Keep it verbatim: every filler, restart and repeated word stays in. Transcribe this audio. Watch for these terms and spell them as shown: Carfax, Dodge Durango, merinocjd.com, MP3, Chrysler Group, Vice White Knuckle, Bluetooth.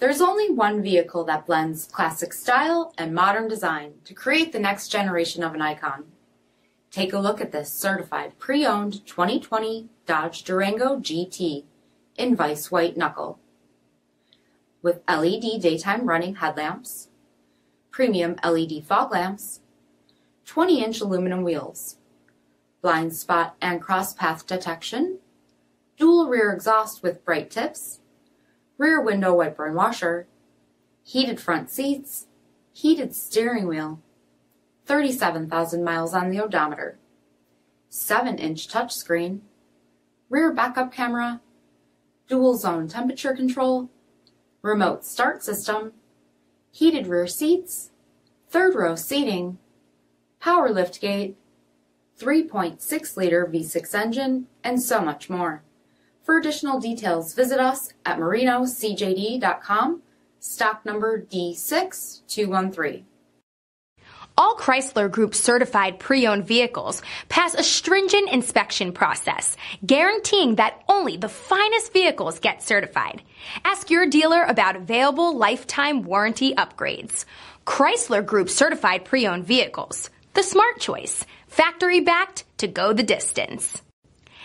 There's only one vehicle that blends classic style and modern design to create the next generation of an icon. Take a look at this certified pre-owned twenty twenty Dodge Durango G T in Vice White Knuckle. With L E D daytime running headlamps, premium L E D fog lamps, twenty inch aluminum wheels, blind spot and cross path detection, dual rear exhaust with bright tips, rear window wiper and washer, heated front seats, heated steering wheel, thirty-seven thousand miles on the odometer, seven inch touchscreen, rear backup camera, dual zone temperature control, remote start system, heated rear seats, third row seating, power liftgate, three point six liter V six engine, and so much more. For additional details, visit us at merino c j d dot com, stock number D six two one three. All Chrysler Group certified pre-owned vehicles pass a stringent inspection process, guaranteeing that only the finest vehicles get certified. Ask your dealer about available lifetime warranty upgrades. Chrysler Group certified pre-owned vehicles, the smart choice, factory-backed to go the distance.